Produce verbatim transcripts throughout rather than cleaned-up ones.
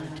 blood.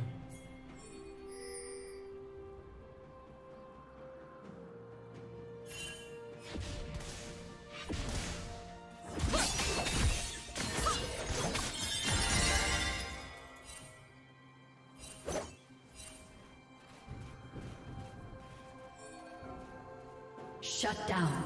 Shut down.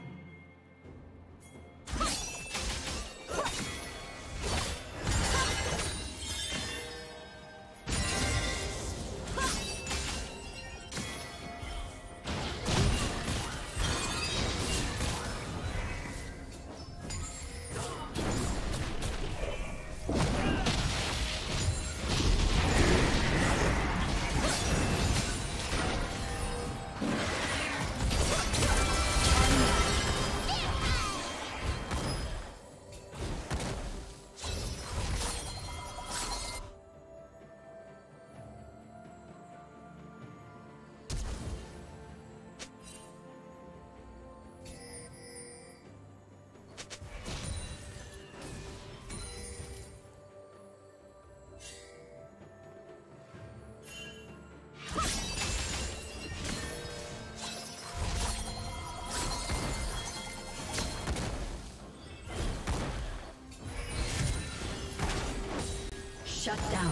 Shut down.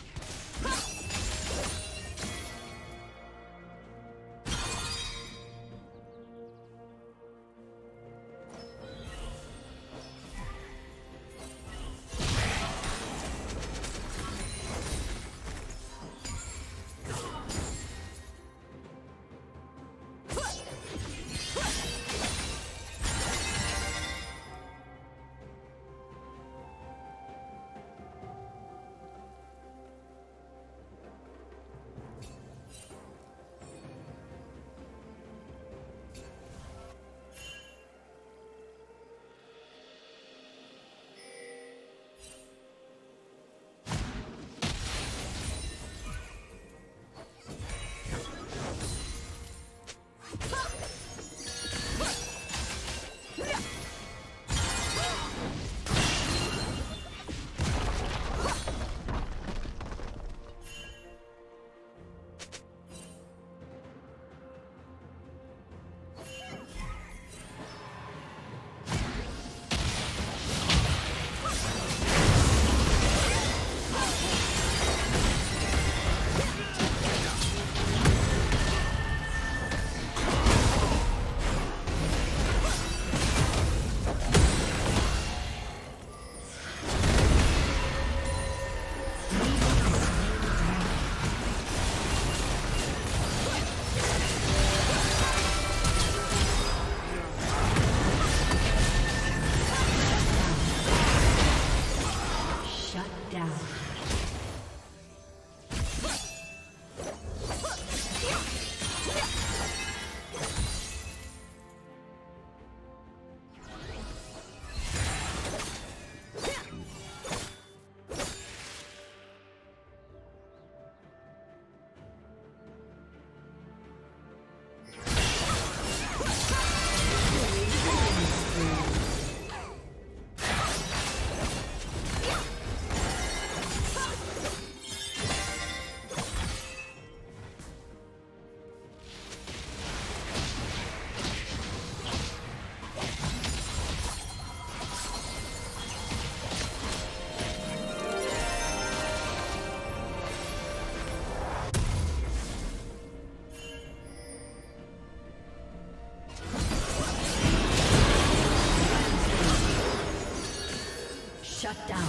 Shut down.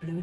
Blue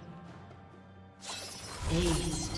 Aced.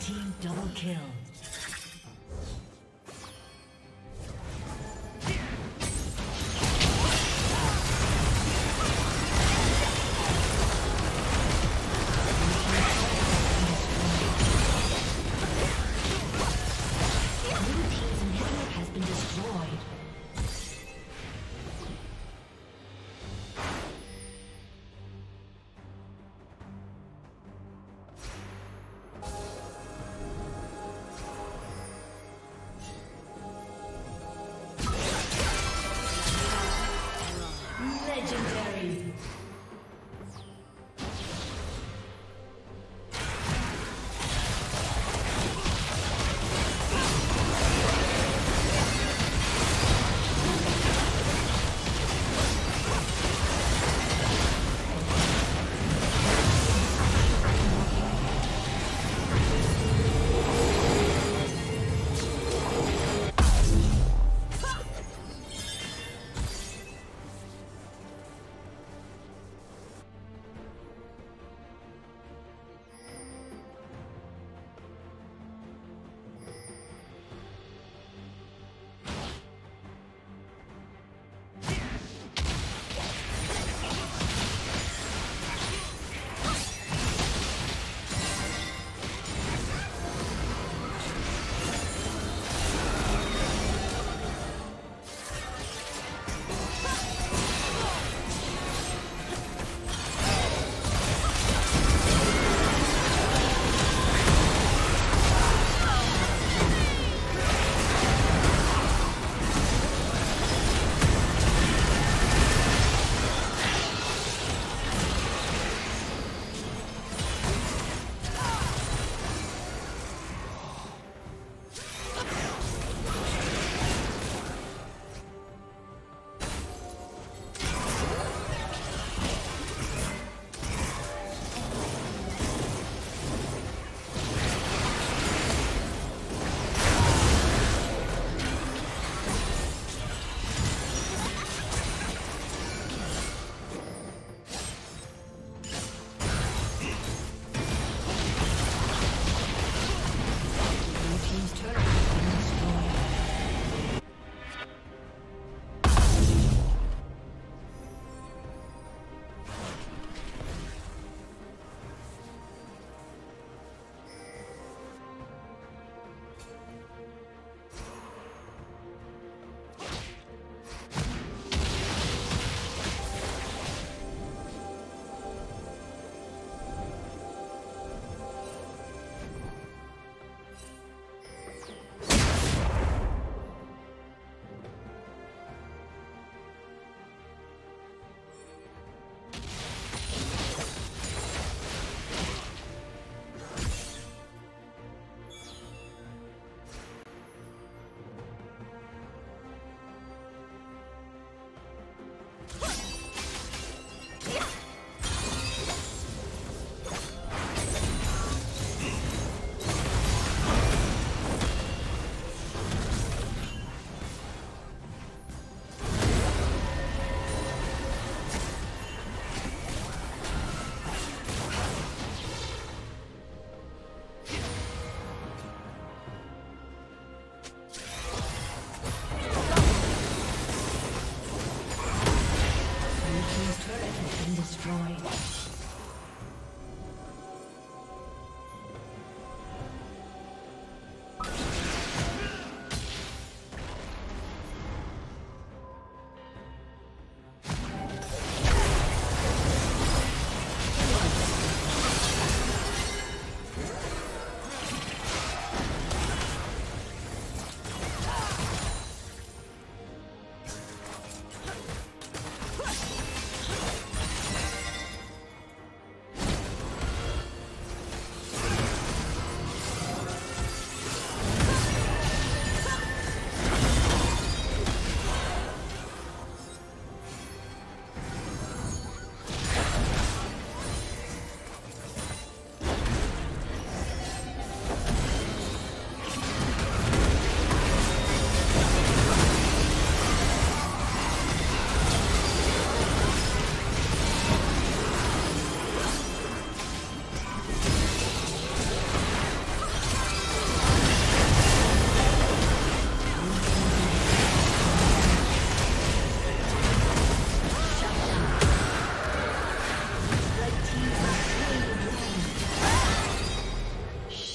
Team Team double kill.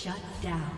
Shut down.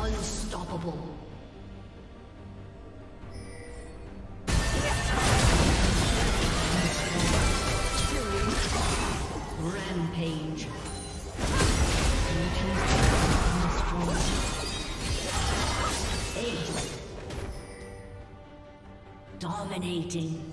Unstoppable. Rampage. Ace. Dominating.